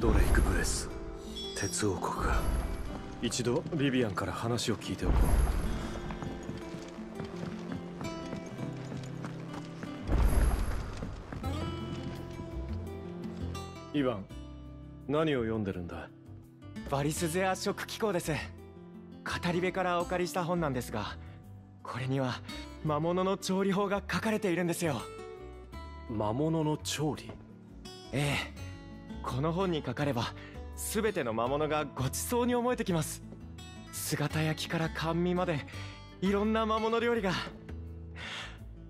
ドレイク・ブレス、鉄王国か。一度ビビアンから話を聞いておこう。イヴァン、何を読んでるんだ？バリスゼア食機構です。語り部からお借りした本なんですが、これには魔物の調理法が書かれているんですよ。魔物の調理？ええ、この本にかかれば全ての魔物がごちそうに思えてきます。姿焼きから甘味までいろんな魔物料理が。あ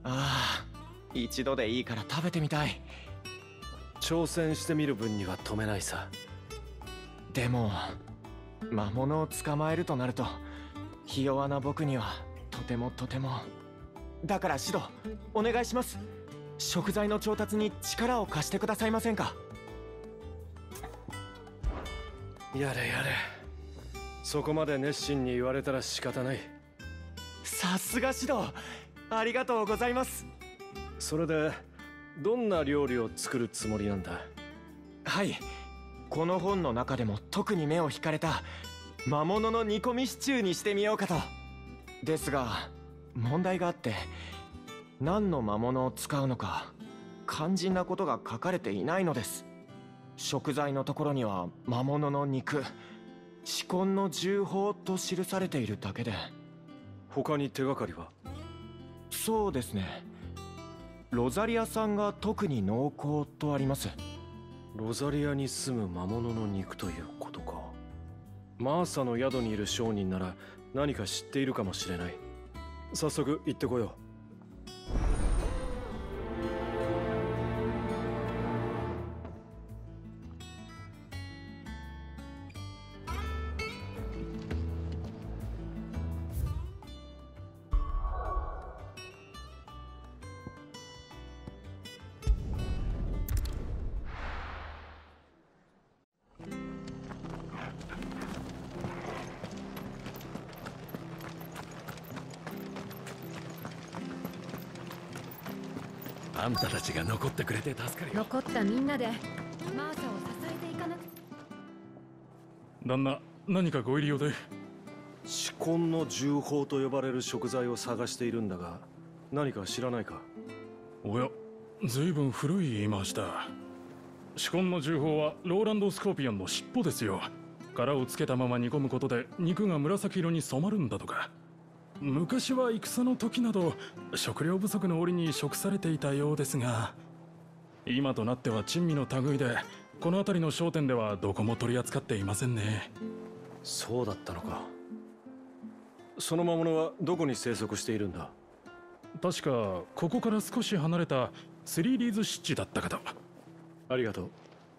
あ、一度でいいから食べてみたい。挑戦してみる分には止めないさ。でも魔物を捕まえるとなるとひ弱な僕にはとてもとても。だからシド、お願いします。食材の調達に力を貸してくださいませんか。やれやれ、そこまで熱心に言われたら仕方ない。さすがシド、ありがとうございます。それでどんな料理を作るつもりなんだ？はい、この本の中でも特に目を引かれた魔物の煮込みシチューにしてみようかと。ですが問題があって、何の魔物を使うのか肝心なことが書かれていないのです。食材のところには魔物の肉、紫根の重宝と記されているだけで、他に手がかりは？そうですね、ロザリアさんが特に濃厚とあります。ロザリアに住む魔物の肉ということか。マーサの宿にいる商人なら何か知っているかもしれない。早速行ってこよう。あんたたちが残ってくれて助かるよ。残ったみんなでマーサを支えていかなく。旦那、何かご入り用で。紫根の重宝と呼ばれる食材を探しているんだが、何か知らないか？おや、ずいぶん古い言い回しだ。紫根の重宝はローランド・スコーピオンの尻尾ですよ。殻をつけたまま煮込むことで肉が紫色に染まるんだとか。昔は戦の時など食料不足の折に食されていたようですが、今となっては珍味の類で、この辺りの商店ではどこも取り扱っていませんね。そうだったのか。その魔物はどこに生息しているんだ？確かここから少し離れたスリーリーズ湿地だったかと。ありがとう、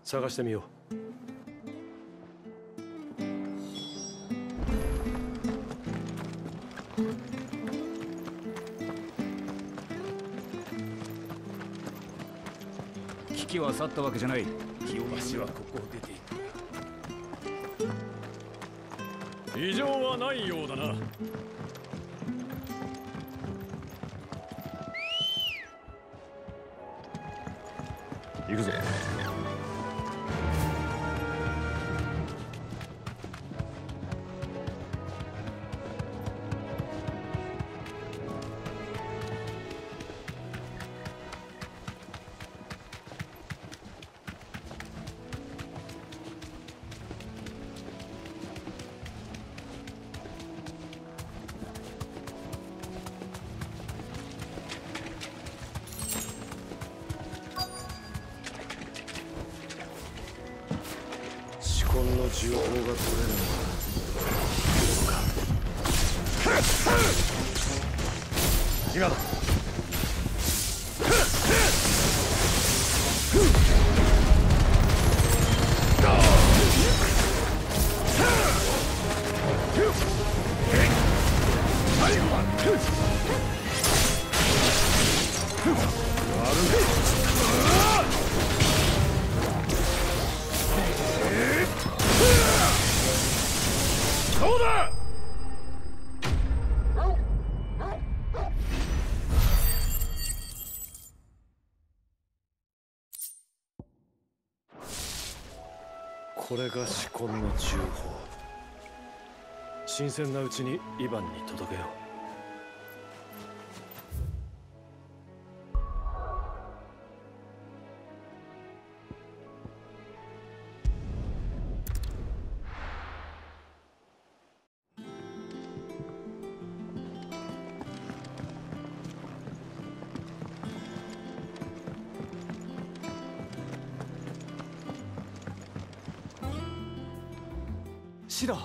探してみよう。危機は去ったわけじゃない。清橋はここを出ていく。異常はないようだな。行くぞ。銃砲が取れるのか今だ。どうだ。これが仕込みの重宝。新鮮なうちにイヴァンに届けよう。シド、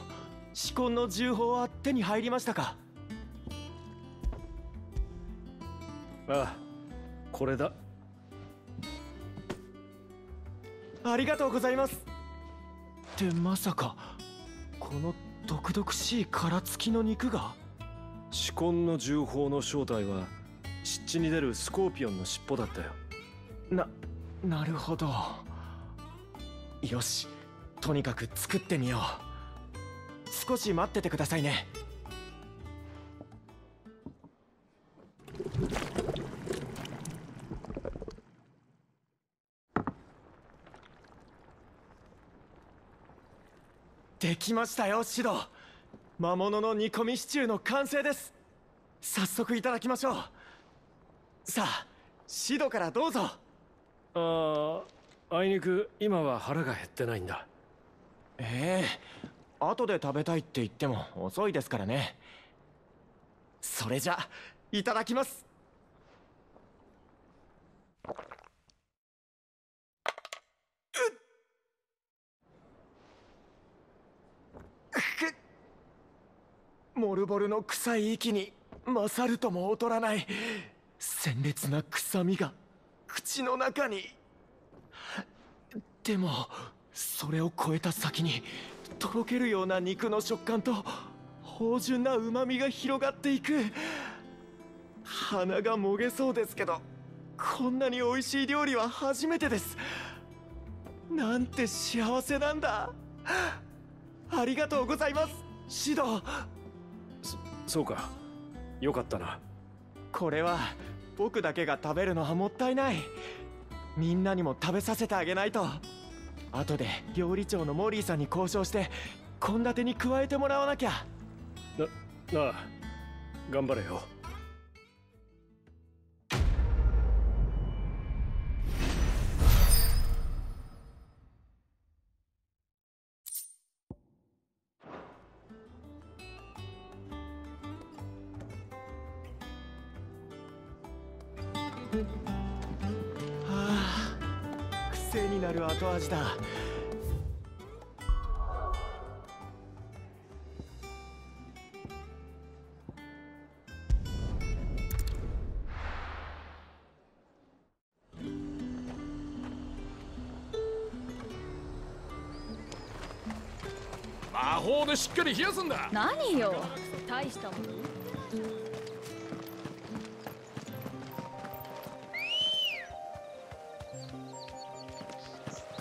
紫紺の銃砲は手に入りましたか？ああ、これだ。ありがとうございます。ってまさかこの毒々しい殻付きの肉が？紫紺の銃砲の正体は湿地に出るスコーピオンの尻尾だったよ。なるほど。よし、とにかく作ってみよう。少し待っててくださいね。できましたよ、シド。魔物の煮込みシチューの完成です。早速いただきましょう。さあ、シドからどうぞ。あいにく今は腹が減ってないんだ。後で食べたいって言っても遅いですからね。それじゃいただきます。モルボルの臭い息に勝るとも劣らない鮮烈な臭みが口の中に。でもそれを超えた先にとろけるような肉の食感と芳醇なうまみが広がっていく。鼻がもげそうですけど、こんなに美味しい料理は初めてです。なんて幸せなんだ。ありがとうございます、シド。そうか、よかったな。これは僕だけが食べるのはもったいない。みんなにも食べさせてあげないと。後で料理長のモリーさんに交渉して献立に加えてもらわなきゃ。なあ、頑張れよ。癖になる後味だ。魔法でしっかり冷やすんだ。何よ、大したもの。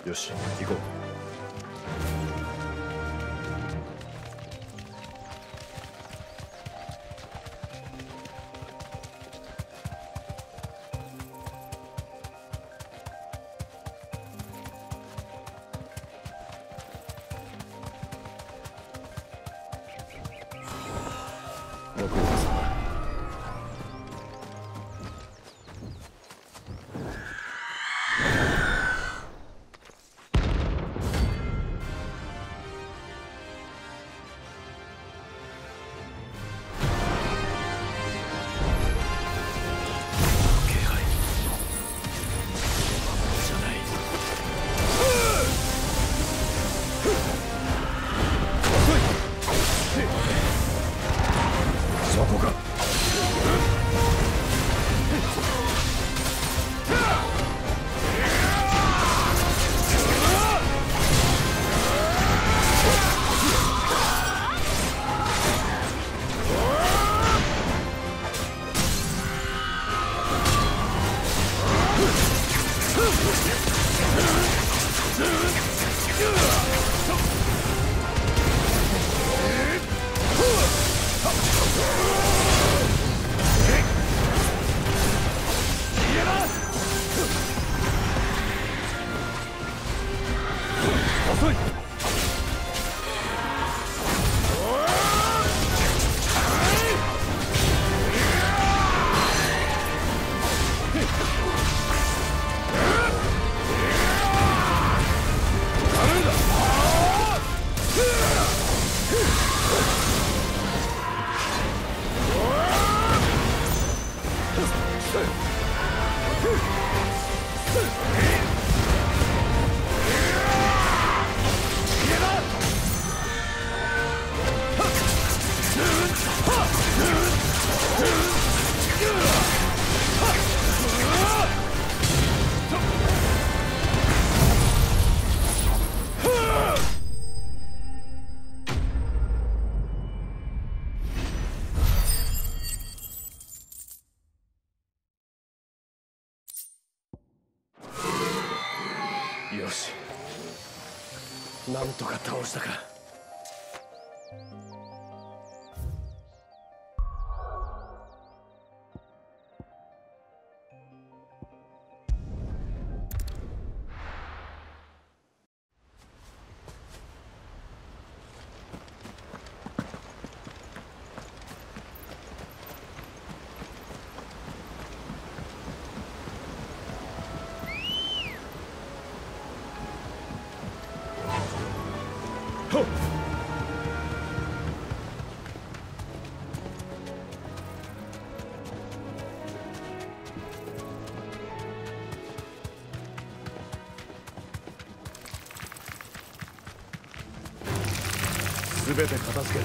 よし、行こう。ご苦労様。よし、なんとか倒したか。すべて片付ける。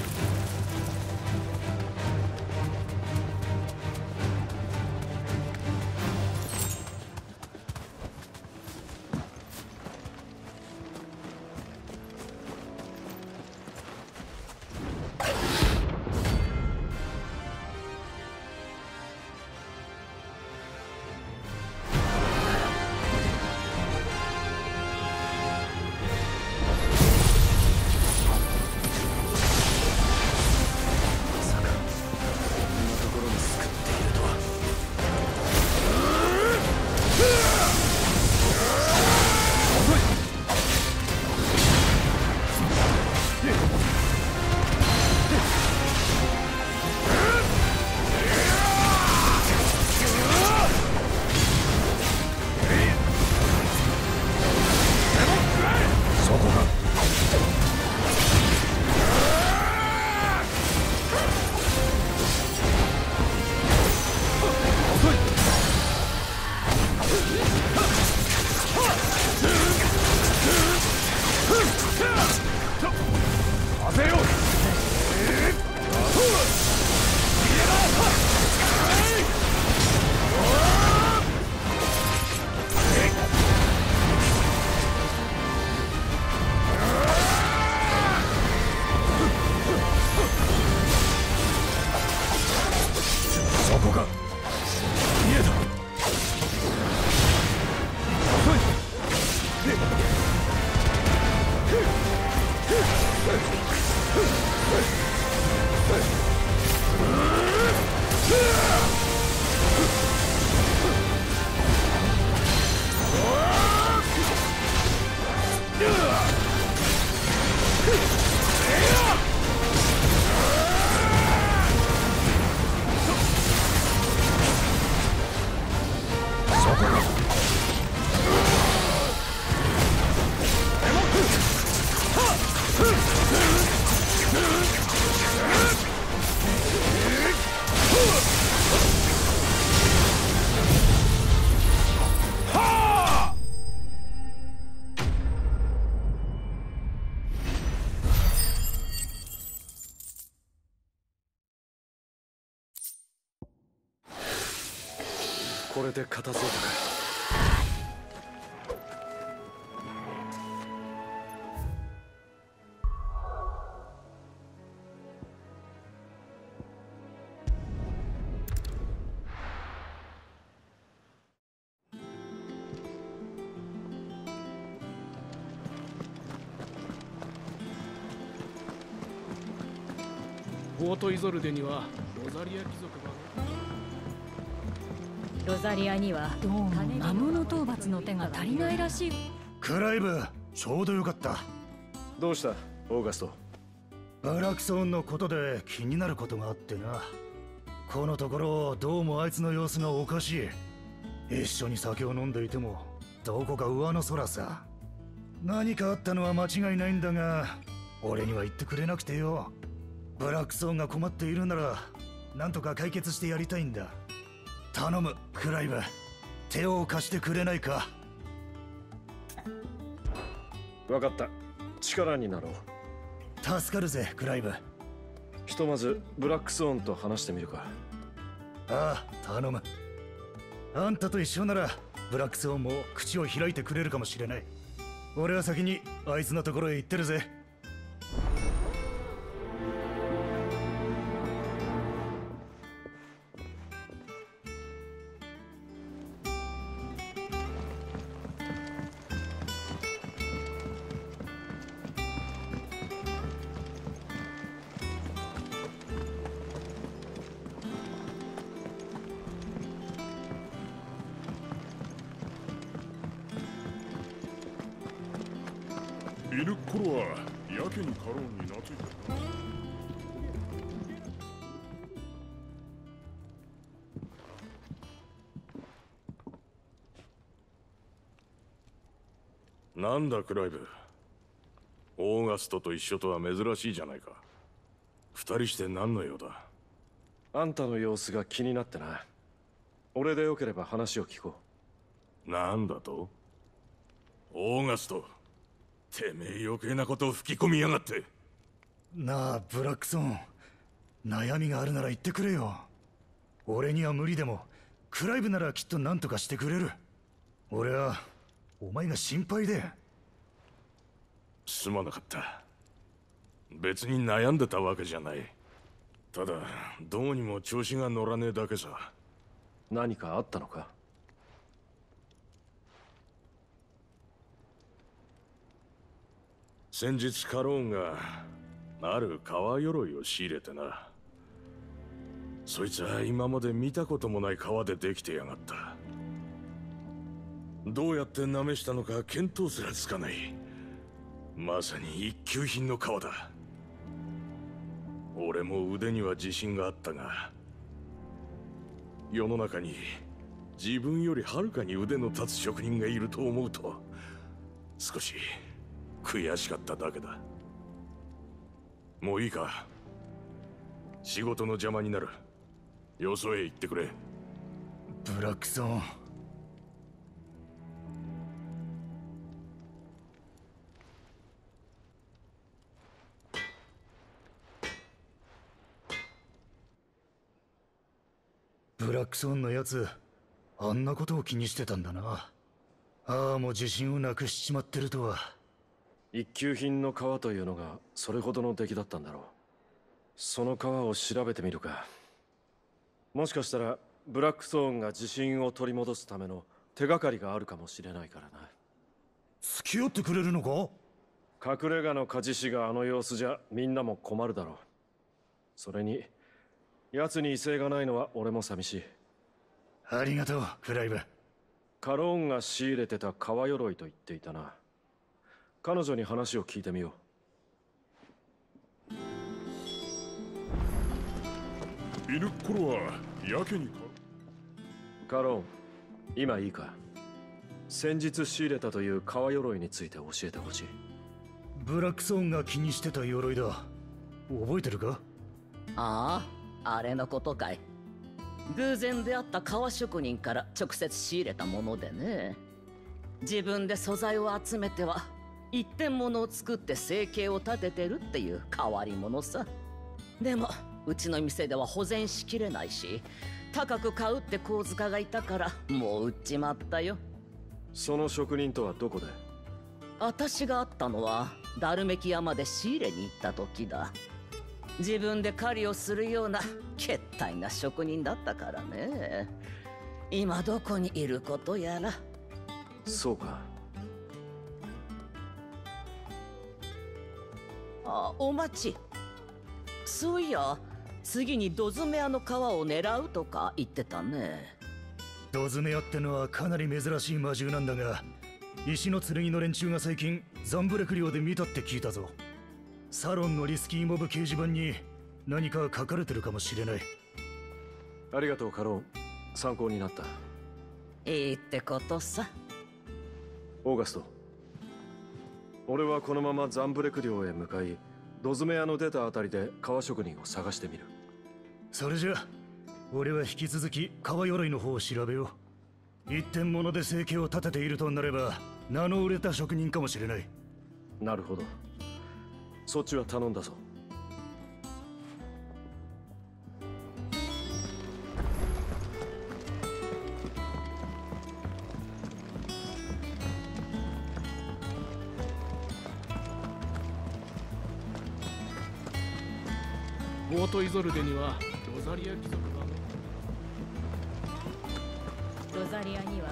これで片付いたか。ポートイゾルデにはロザリア貴族が。ロザリアにはどうも魔物討伐の手が足りないらしい。クライブ、ちょうどよかった。どうしたオーガスト？バラクソンのことで気になることがあってな。このところどうもあいつの様子がおかしい。一緒に酒を飲んでいてもどこか上の空さ。何かあったのは間違いないんだが、俺には言ってくれなくてよ。バラクソンが困っているならなんとか解決してやりたいんだ。頼むクライブ、手を貸してくれないか。分かった、力になろう。助かるぜクライブ。ひとまずブラックスワンと話してみるか。ああ頼む。あんたと一緒ならブラックスワンも口を開いてくれるかもしれない。俺は先にあいつのところへ行ってるぜ。いる頃はやけに過労になついてたな。なんだクライブ、オーガストと一緒とは珍しいじゃないか。二人して何の用だ。あんたの様子が気になってな。俺でよければ話を聞こう。なんだと。オーガスト、てめえ余計なことを吹き込みやがって。なあブラックソン、悩みがあるなら言ってくれよ。俺には無理でもクライブならきっと何とかしてくれる。俺はお前が心配で。すまなかった。別に悩んでたわけじゃない。ただどうにも調子が乗らねえだけさ。何かあったのか。先日カローンがある革鎧を仕入れてな。そいつは今まで見たこともない革でできてやがった。どうやってなめしたのか見当すらつかない。まさに一級品の革だ。俺も腕には自信があったが、世の中に自分よりはるかに腕の立つ職人がいると思うと少し悔しかっただけだ。もういいか、仕事の邪魔になる。よそへ行ってくれ。ブラックソン。ブラックソンのやつ、あんなことを気にしてたんだな。ああもう自信をなくしちまってるとは。一級品の革というのがそれほどの出来だったんだろう。その革を調べてみるか。もしかしたらブラックソーンが自信を取り戻すための手がかりがあるかもしれないからな。付き合ってくれるのか。隠れ家の鍛冶師があの様子じゃみんなも困るだろう。それに奴に威勢がないのは俺も寂しい。ありがとうクライブ。カローンが仕入れてた革鎧と言っていたな。彼女に話を聞いてみよう。いる頃はやけにか。カロン、今いいか。先日仕入れたという革鎧について教えてほしい。ブラックソーンが気にしてた鎧だ。覚えてるか。ああ、あれのことかい。偶然出会った革職人から直接仕入れたものでね。自分で素材を集めては一点物を作って生計を立ててるっていう変わり者さ。でもうちの店では保全しきれないし、高く買うって小塚がいたからもう売っちまったよ。その職人とはどこで。私が会ったのはダルメキ山で仕入れに行った時だ。自分で狩りをするようなけったいな職人だったからね。今どこにいることやら。そうか。あ、お待ち。そういや次にドズメアの皮を狙うとか言ってたね。ドズメアってのはかなり珍しい魔獣なんだが、石の剣の連中が最近ザンブレク寮で見たって聞いたぞ。サロンのリスキーモブ掲示板に何か書かれてるかもしれない。ありがとうカロン、参考になった。いいってことさ。オーガスト、俺はこのままザンブレク寮へ向かい、ドズメ屋の出たあたりで革職人を探してみる。それじゃ俺は引き続き革鎧の方を調べよう。一点物で生計を立てているとなれば名の売れた職人かもしれない。なるほど、そっちは頼んだぞ。オートイゾルデにはロザリア貴族が、ロザリアには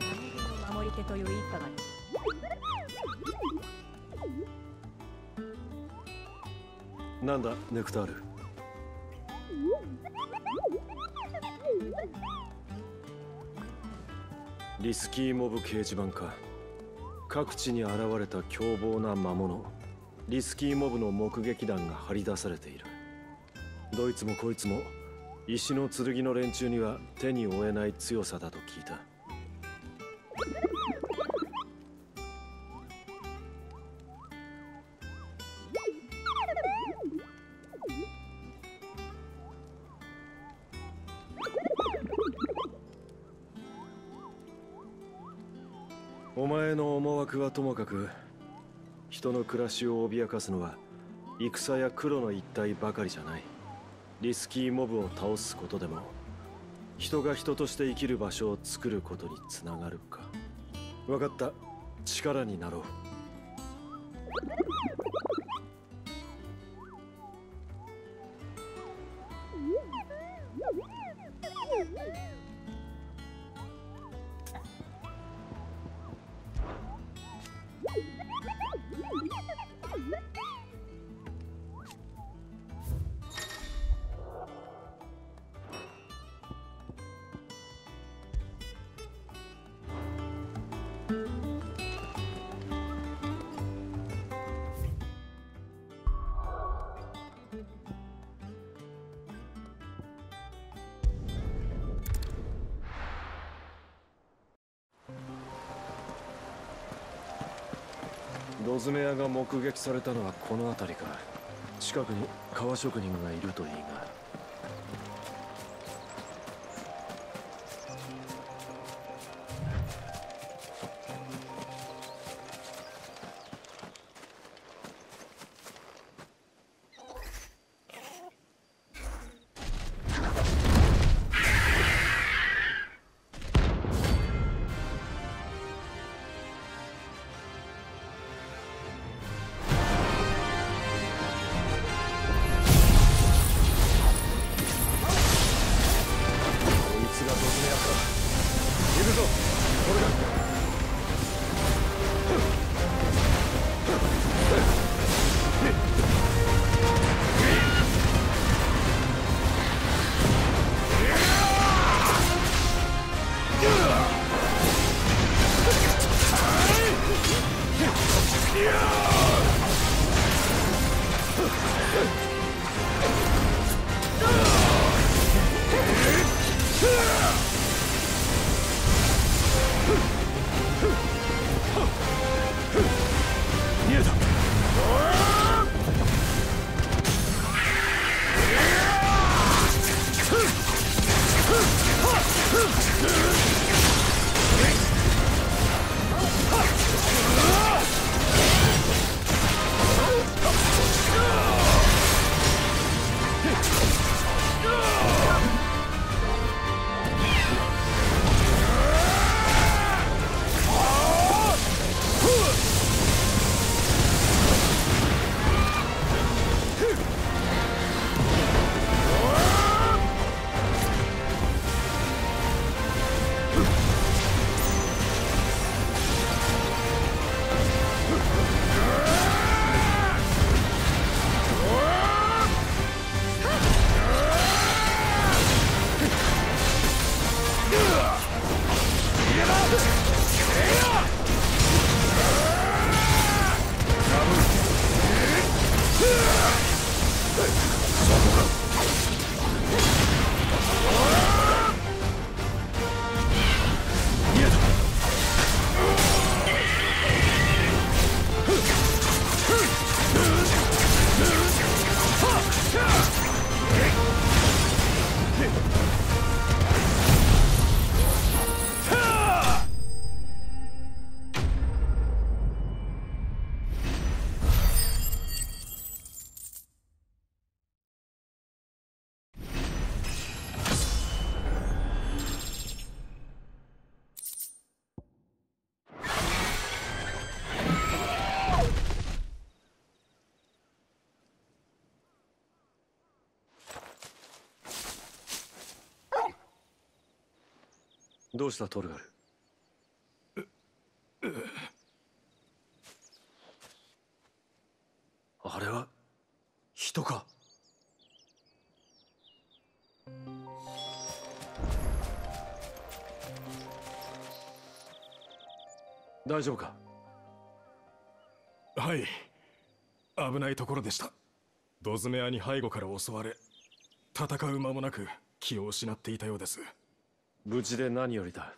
何の守り手という一派がある。なんだネクタール、リスキーモブ掲示板か。各地に現れた凶暴な魔物リスキーモブの目撃談が張り出されている。どいつもこいつも石の剣の連中には手に負えない強さだと聞いた。お前の思惑はともかく、人の暮らしを脅かすのは戦や黒の一帯ばかりじゃない。リスキーモブを倒すことでも人が人として生きる場所を作ることにつながるか。分かった、力になろう。ロズメアが目撃されたのはこの辺りか。近くに革職人がいるといいが。どうしたトルガル？あれは人か？大丈夫か？はい、危ないところでした。ドズメアに背後から襲われ、戦う間もなく気を失っていたようです。無事で何よりだ。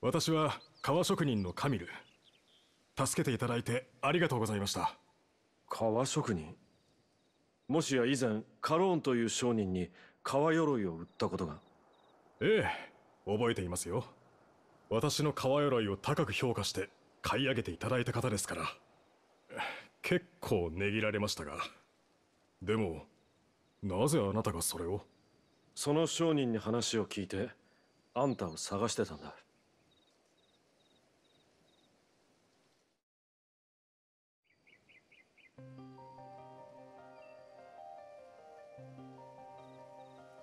私は革職人のカミル。助けていただいてありがとうございました。革職人？もしや以前カローンという商人に革鎧を売ったことが？ええ、覚えていますよ。私の革鎧を高く評価して買い上げていただいた方ですから。結構値切られましたが、でもなぜあなたがそれを？その商人に話を聞いてあんたを探してたんだ。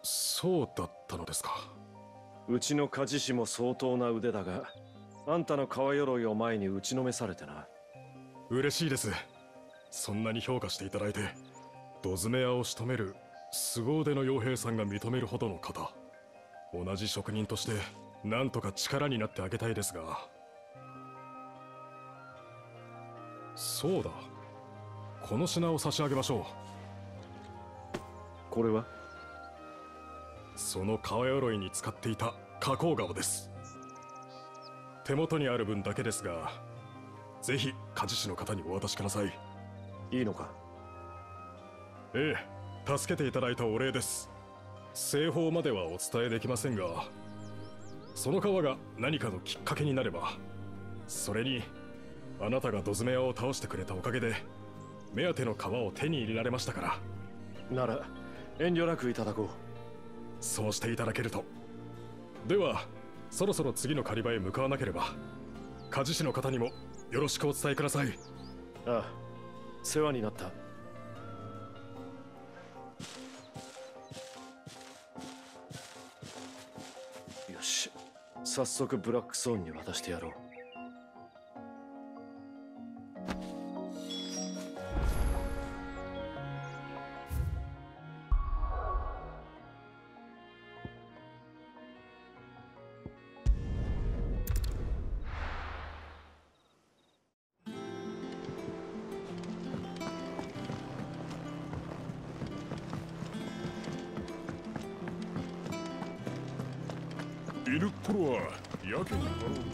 そうだったのですか。うちの鍛冶師も相当な腕だが、あんたの革鎧を前に打ちのめされてな。嬉しいです。そんなに評価していただいて、ドズメアを仕留める凄腕の傭兵さんが認めるほどの方。同じ職人としてなんとか力になってあげたいですが。そうだ、この品を差し上げましょう。これは？その革鎧に使っていた花崗顔です。手元にある分だけですが、ぜひ鍛冶師の方にお渡しください。いいのか？ええ、助けていただいたお礼です。製法まではお伝えできませんが、その革が何かのきっかけになれば、それにあなたがドズメアを倒してくれたおかげで目当ての革を手に入れられましたから。なら遠慮なくいただこう。そうしていただけると。ではそろそろ次の狩り場へ向かわなければ。鍛冶師の方にもよろしくお伝えください。ああ、世話になった。よし、早速ブラックソーンに渡してやろう。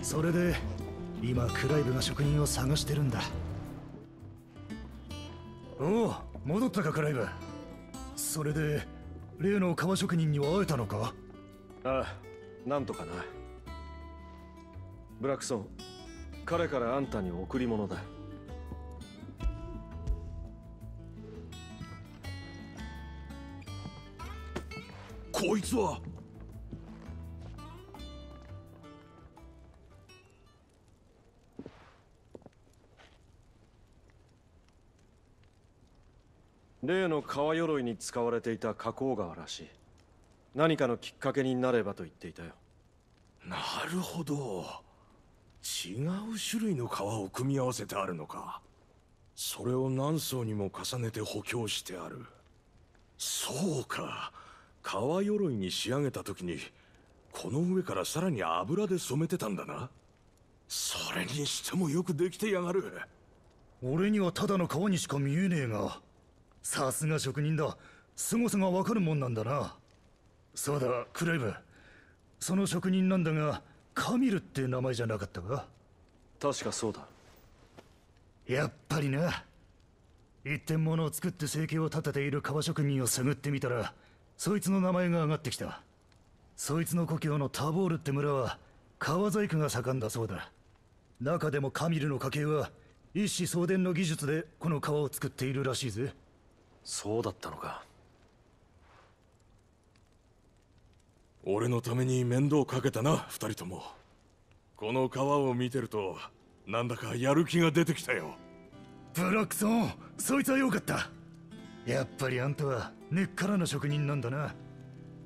それで今クライブが職人を探してるんだ。おう、戻ったかクライブ。それで例の革職人には会えたのか？ああ、なんとかな。ブラックソン、彼からあんたに贈り物だ。こいつは？例の革鎧に使われていた花崗革らしい。何かのきっかけになればと言っていたよ。なるほど、違う種類の革を組み合わせてあるのか。それを何層にも重ねて補強してある。そうか、革鎧に仕上げた時にこの上からさらに油で染めてたんだな。それにしてもよくできてやがる。俺にはただの革にしか見えねえが、さすが職人だ。凄さがわかるもんなんだな。そうだクレイブ、その職人なんだが、カミルって名前じゃなかったか？確かそうだ。やっぱりな。一点物を作って生計を立てている革職人を探ってみたら、そいつの名前が上がってきた。そいつの故郷のタボールって村は革細工が盛んだそうだ。中でもカミルの家系は一子相伝の技術でこの革を作っているらしいぜ。そうだったのか。俺のために面倒かけたな、二人とも。この川を見てるとなんだかやる気が出てきたよ。ブラックソン、そいつはよかった。やっぱりあんたは根っからの職人なんだな。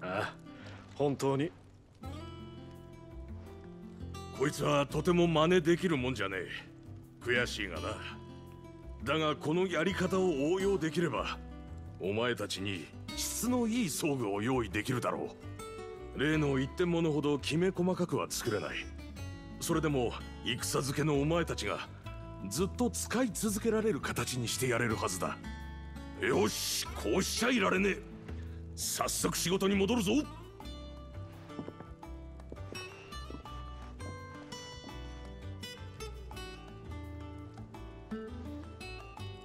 ああ、本当にこいつはとても真似できるもんじゃねえ。悔しいがな。だがこのやり方を応用できればお前たちに質のいい装具を用意できるだろう。例の一点物ほどきめ細かくは作れない。それでも戦漬けのお前たちがずっと使い続けられる形にしてやれるはずだ。よし、こうしちゃいられねえ。早速仕事に戻るぞ。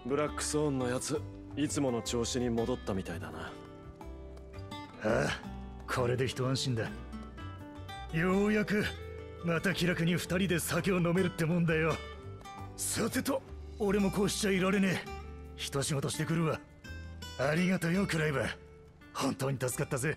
ブラックスオーンのやつ、いつもの調子に戻ったみたいだな。ああ、これで一安心だ。ようやくまた気楽に2人で酒を飲めるってもんだよ。さてと、俺もこうしちゃいられねえ。一仕事してくるわ。ありがとうよクライバー、本当に助かったぜ。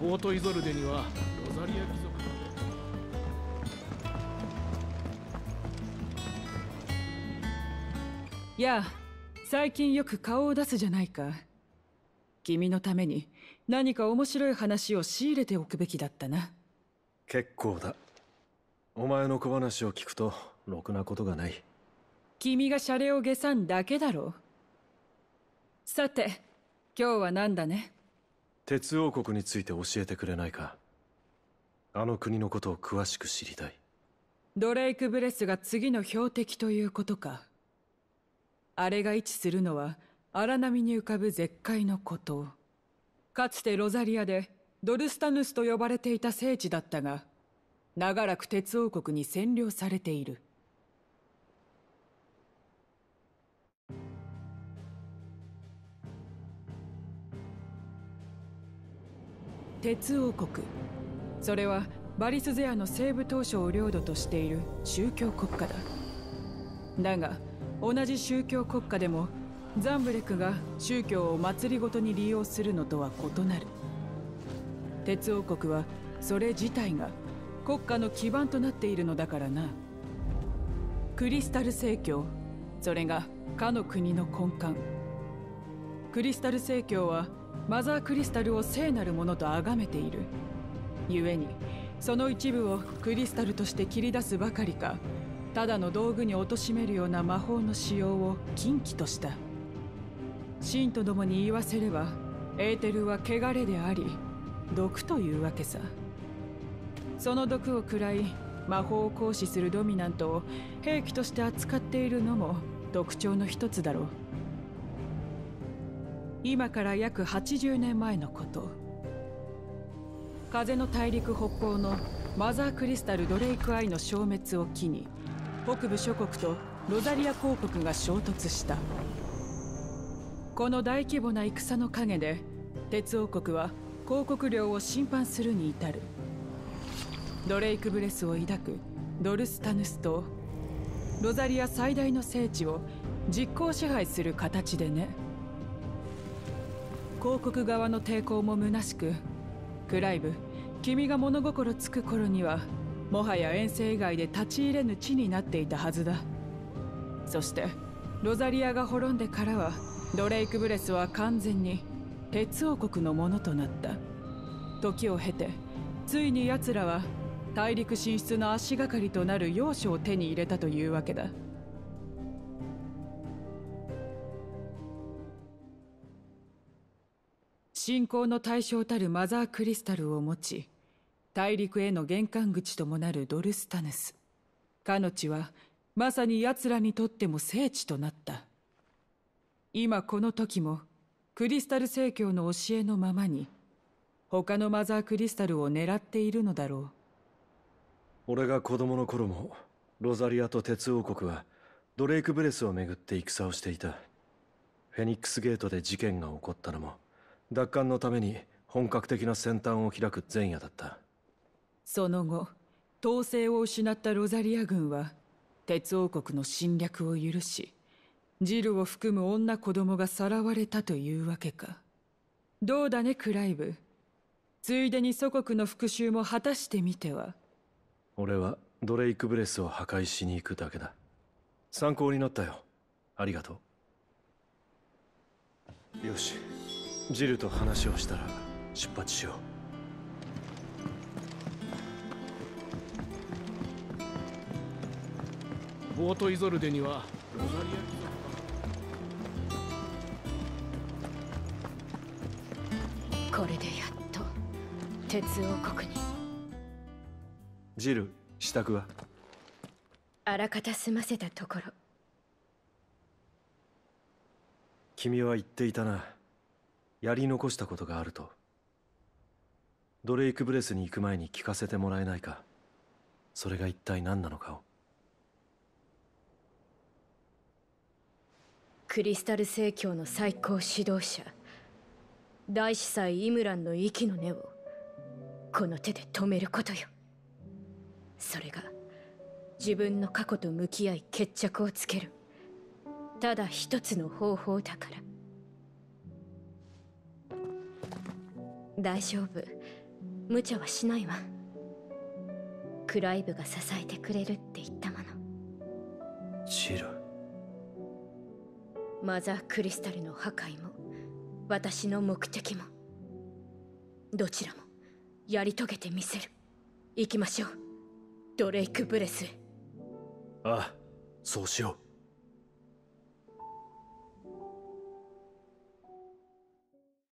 ポートイゾルデにはロザリア貴族のやあ、最近よく顔を出すじゃないか。君のために何か面白い話を仕入れておくべきだったな。結構だ。お前の小話を聞くとろくなことがない。君がシャレを下さんだけだろう。さて、今日は何だね。鉄王国について教えてくれないか。あの国のことを詳しく知りたい。ドレイクブレスが次の標的ということか。あれが位置するのは荒波に浮かぶ絶海の孤島。かつてロザリアでドルスタヌスと呼ばれていた聖地だったが、長らく鉄王国に占領されている。鉄王国、それはバリスゼアの西部島しょを領土としている宗教国家だ。だが同じ宗教国家でもザンブレクが宗教を祭りごとに利用するのとは異なる。鉄王国はそれ自体が国家の基盤となっているのだからな。クリスタル聖教、それがかの国の根幹。クリスタル聖教はマザークリスタルを聖なるものと崇めている。故にその一部をクリスタルとして切り出すばかりか、ただの道具に貶めるような魔法の使用を禁忌とした。神と共に言わせればエーテルは汚れであり毒というわけさ。その毒を喰らい魔法を行使するドミナントを兵器として扱っているのも特徴の一つだろう。今から約80年前のこと、風の大陸北方のマザークリスタルドレイクアイの消滅を機に、北部諸国とロザリア公国が衝突した。この大規模な戦の陰で鉄王国は公国領を侵犯するに至る。ドレイクブレスを抱くドルスタヌス島、ロザリア最大の聖地を実効支配する形でね。公国側の抵抗も虚しく、クライブ、君が物心つく頃にはもはや遠征以外で立ち入れぬ地になっていたはずだ。そしてロザリアが滅んでからはドレイクブレスは完全に鉄王国のものとなった。時を経てついに奴らは大陸進出の足がかりとなる要所を手に入れたというわけだ。信仰の対象たるマザークリスタルを持ち、大陸への玄関口ともなるドルスタヌス、かの地はまさに奴らにとっても聖地となった。今この時もクリスタル聖教の教えのままに他のマザークリスタルを狙っているのだろう。俺が子供の頃もロザリアと鉄王国はドレイクブレスをめぐって戦をしていた。フェニックスゲートで事件が起こったのも奪還のために本格的な戦端を開く前夜だった。その後統制を失ったロザリア軍は鉄王国の侵略を許し、ジルを含む女子供がさらわれたというわけか。どうだねクライブ、ついでに祖国の復讐も果たしてみては。俺はドレイクブレスを破壊しに行くだけだ。参考になったよ、ありがとう。よし、ジルと話をしたら出発しよう。ボートイゾルデにはロザリアこれでやっと鉄王国に。ジル、支度はあらかた済ませたところ。君は言っていたな、やり残したことがあると。ドレイクブレスに行く前に聞かせてもらえないか。それが一体何なのかを。クリスタル正教の最高指導者大司祭イムランの息の根をこの手で止めることよ。それが自分の過去と向き合い決着をつけるただ一つの方法だから。大丈夫、無茶はしないわ。クライブが支えてくれるって言ったもの。ジル、マザークリスタルの破壊も私の目的もどちらもやり遂げてみせる。行きましょう、ドレイクブレスへ。ああ、そうしよう。